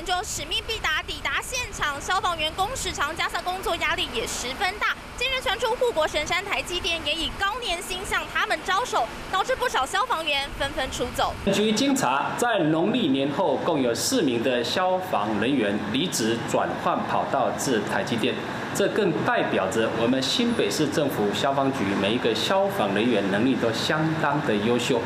员就使命必达，抵达现场。消防员工时长加上工作压力也十分大。近日传出护国神山台积电也以高年薪向他们招手，导致不少消防员纷纷出走。据经查，在农历年后，共有4名的消防人员离职转换跑道至台积电。 这更代表着我们新北市政府消防局每一个消防人员能力都相当的优秀。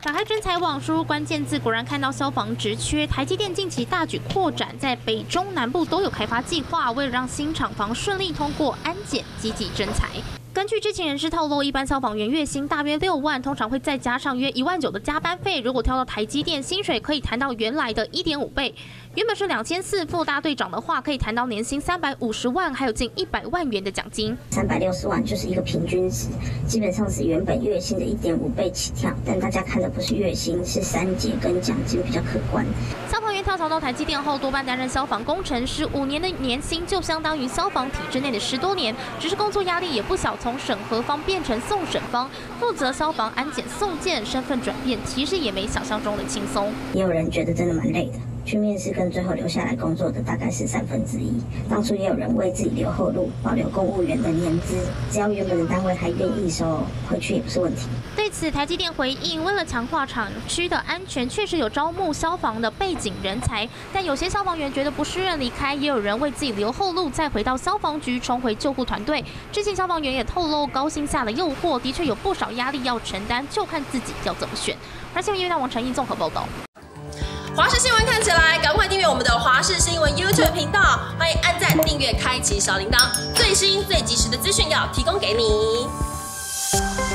打开征才网，输入关键字，果然看到消防职缺。台积电近期大举扩展，在北中南部都有开发计划，为了让新厂房顺利通过安检，积极征才。 根据知情人士透露，一般消防员月薪大约6万，通常会再加上约1.9万的加班费。如果跳到台积电，薪水可以谈到原来的1.5倍，原本是2400，副大队长的话可以谈到年薪350万，还有近100万元的奖金。360万就是一个平均值，基本上是原本月薪的1.5倍起跳。但大家看的不是月薪，是三节跟奖金比较可观。消防员跳槽到台积电后，多半担任消防工程师，5年的年薪就相当于消防体制内的10多年，只是工作压力也不小。 从审核方变成送审方，负责消防安检送件，身份转变其实也没想象中的轻松。也有人觉得真的蛮累的，去面试跟最后留下来工作的大概是1/3。当初也有人为自己留后路，保留公务员的年资，只要原本的单位还愿意收，回去也不是问题。对此，台积电回应，为了强化厂区的安全，确实有招募消防的背景人才，但有些消防员觉得不适任离开，也有人为自己留后路，再回到消防局重回救护团队。之前消防员也 透露高薪下的诱惑，的确有不少压力要承担，就看自己要怎么选。而新闻夜大王陈毅综合报道。华视新闻看起来，赶快订阅我们的华视新闻 YouTube 频道，欢迎按赞、订阅、开启小铃铛，最新最及时的资讯要提供给你。